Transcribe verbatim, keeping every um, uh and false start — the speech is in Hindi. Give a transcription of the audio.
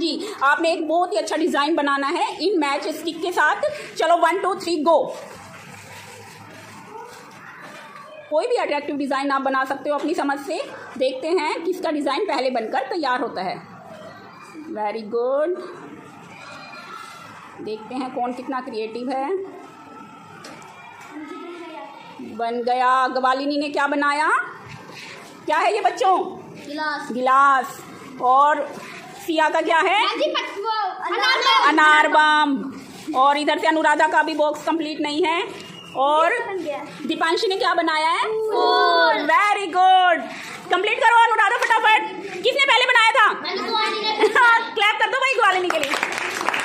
जी आपने एक बहुत ही अच्छा डिज़ाइन बनाना है इन मैच स्टिक के साथ। चलो वन टू थ्री गो। कोई भी अट्रैक्टिव डिज़ाइन आप बना सकते हो अपनी समझ से। देखते हैं किसका डिज़ाइन पहले बनकर तैयार होता है। वेरी गुड, देखते हैं कौन कितना क्रिएटिव है। बन गया। गवालिनी ने क्या बनाया? क्या है ये बच्चों? गिलास। गिलास। और सिया का क्या है? अनार बम। और इधर से अनुराधा का भी बॉक्स कंप्लीट नहीं है। और दीपांशी ने क्या बनाया है? फूल। वेरी गुड, कंप्लीट करो अनुराधा फटाफट। किसने पहले बनाया था? क्लैप कर दो भाई ग्वालिनी के लिए।